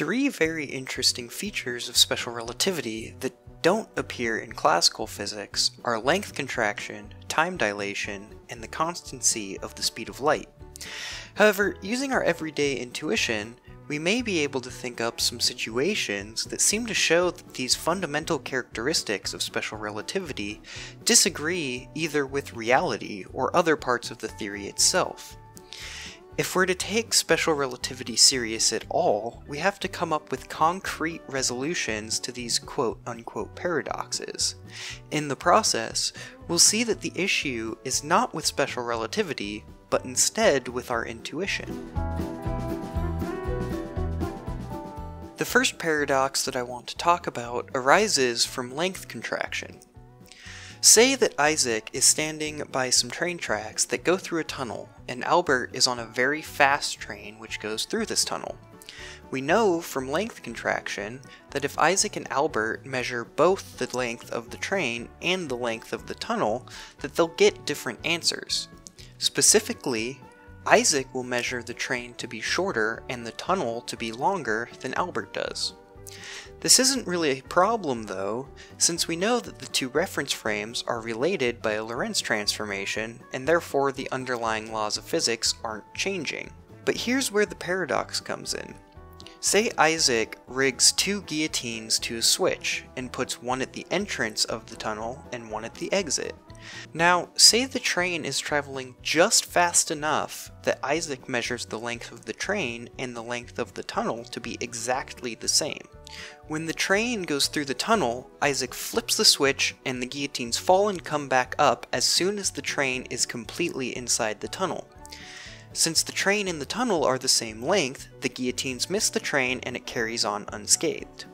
three very interesting features of special relativity that don't appear in classical physics are length contraction, time dilation, and the constancy of the speed of light. However, using our everyday intuition, we may be able to think up some situations that seem to show that these fundamental characteristics of special relativity disagree either with reality or other parts of the theory itself. If we're to take special relativity serious at all, we have to come up with concrete resolutions to these quote-unquote paradoxes. In the process, we'll see that the issue is not with special relativity, but instead with our intuition. The first paradox that I want to talk about arises from length contraction. Say that Isaac is standing by some train tracks that go through a tunnel, and Albert is on a very fast train which goes through this tunnel. We know from length contraction that if Isaac and Albert measure both the length of the train and the length of the tunnel, that they'll get different answers. Specifically, Isaac will measure the train to be shorter and the tunnel to be longer than Albert does. This isn't really a problem though, since we know that the two reference frames are related by a Lorentz transformation, and therefore the underlying laws of physics aren't changing. But here's where the paradox comes in. Say Isaac rigs two guillotines to a switch, and puts one at the entrance of the tunnel and one at the exit. Now, say the train is traveling just fast enough that Isaac measures the length of the train and the length of the tunnel to be exactly the same. When the train goes through the tunnel, Isaac flips the switch and the guillotines fall and come back up as soon as the train is completely inside the tunnel. Since the train and the tunnel are the same length, the guillotines miss the train and it carries on unscathed.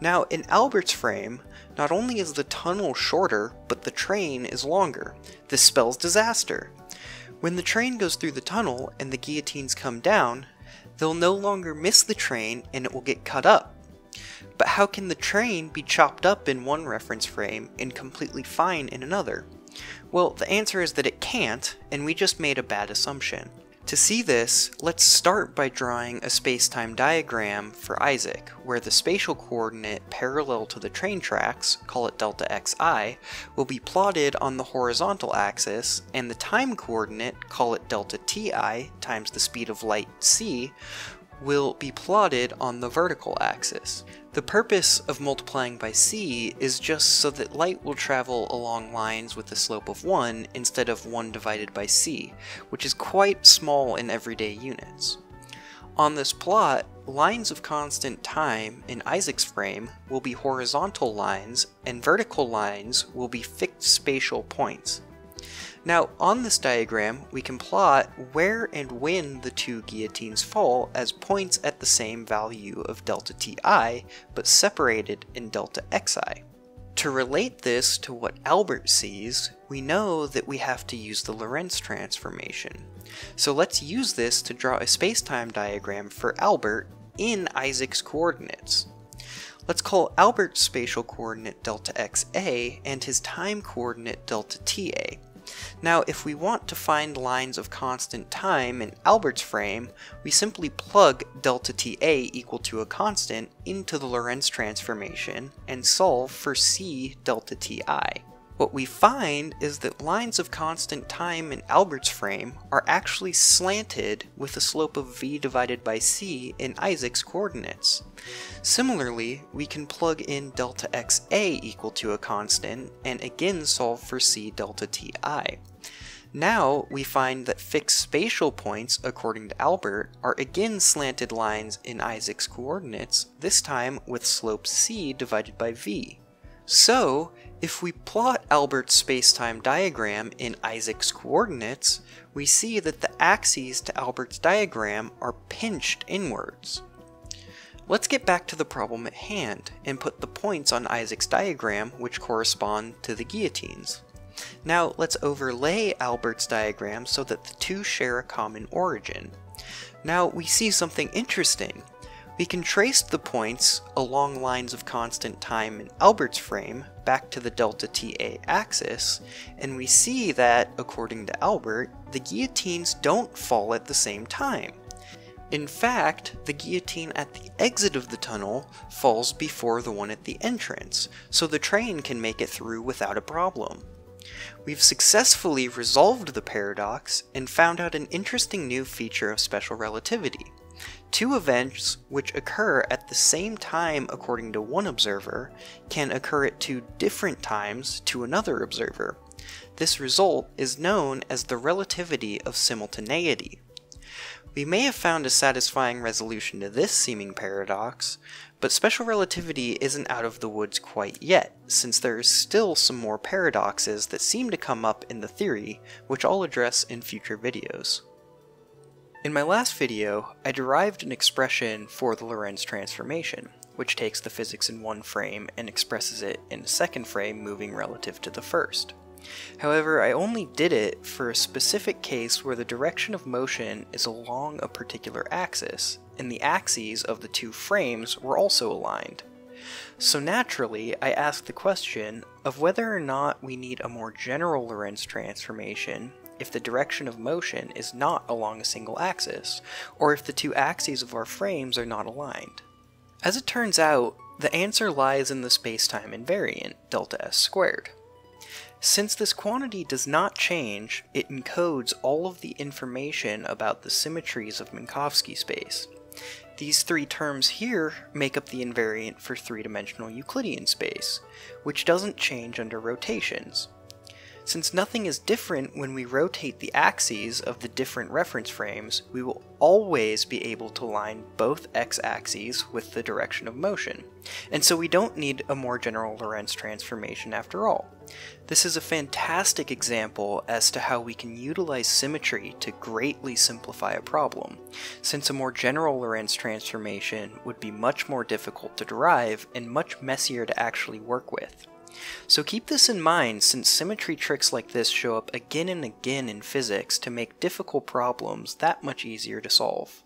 Now, in Albert's frame, not only is the tunnel shorter, but the train is longer. This spells disaster. When the train goes through the tunnel and the guillotines come down, they'll no longer miss the train and it will get cut up. But how can the train be chopped up in one reference frame and completely fine in another? Well, the answer is that it can't, and we just made a bad assumption. To see this, let's start by drawing a space-time diagram for Isaac, where the spatial coordinate parallel to the train tracks, call it delta xi, will be plotted on the horizontal axis, and the time coordinate, call it delta ti, times the speed of light c, will be plotted on the vertical axis. The purpose of multiplying by c is just so that light will travel along lines with a slope of 1 instead of 1 divided by c, which is quite small in everyday units. On this plot, lines of constant time in Isaac's frame will be horizontal lines, and vertical lines will be fixed spatial points. Now, on this diagram, we can plot where and when the two guillotines fall as points at the same value of delta ti, but separated in delta xi. To relate this to what Albert sees, we know that we have to use the Lorentz transformation. So let's use this to draw a space-time diagram for Albert in Isaac's coordinates. Let's call Albert's spatial coordinate delta xa and his time coordinate delta ta. Now, if we want to find lines of constant time in Albert's frame, we simply plug delta Ta equal to a constant into the Lorentz transformation and solve for c delta Ti. What we find is that lines of constant time in Albert's frame are actually slanted with a slope of v divided by c in Isaac's coordinates. Similarly, we can plug in delta xa equal to a constant and again solve for c delta ti. Now we find that fixed spatial points, according to Albert, are again slanted lines in Isaac's coordinates, this time with slope c divided by v. So, if we plot Albert's space-time diagram in Isaac's coordinates, we see that the axes to Albert's diagram are pinched inwards. Let's get back to the problem at hand and put the points on Isaac's diagram which correspond to the guillotines. Now let's overlay Albert's diagram so that the two share a common origin. Now we see something interesting. We can trace the points along lines of constant time in Albert's frame back to the delta Ta axis, and we see that, according to Albert, the guillotines don't fall at the same time. In fact, the guillotine at the exit of the tunnel falls before the one at the entrance, so the train can make it through without a problem. We've successfully resolved the paradox and found out an interesting new feature of special relativity. Two events which occur at the same time according to one observer can occur at two different times to another observer. This result is known as the relativity of simultaneity. We may have found a satisfying resolution to this seeming paradox, but special relativity isn't out of the woods quite yet, since there is still some more paradoxes that seem to come up in the theory, which I'll address in future videos. In my last video, I derived an expression for the Lorentz transformation, which takes the physics in one frame and expresses it in a second frame moving relative to the first. However, I only did it for a specific case where the direction of motion is along a particular axis, and the axes of the two frames were also aligned. So naturally, I asked the question of whether or not we need a more general Lorentz transformation if the direction of motion is not along a single axis, or if the two axes of our frames are not aligned. As it turns out, the answer lies in the spacetime invariant, delta S squared. Since this quantity does not change, it encodes all of the information about the symmetries of Minkowski space. These three terms here make up the invariant for three-dimensional Euclidean space, which doesn't change under rotations. Since nothing is different when we rotate the axes of the different reference frames, we will always be able to line both x-axes with the direction of motion, and so we don't need a more general Lorentz transformation after all. This is a fantastic example as to how we can utilize symmetry to greatly simplify a problem, since a more general Lorentz transformation would be much more difficult to derive and much messier to actually work with. So keep this in mind, since symmetry tricks like this show up again and again in physics to make difficult problems that much easier to solve.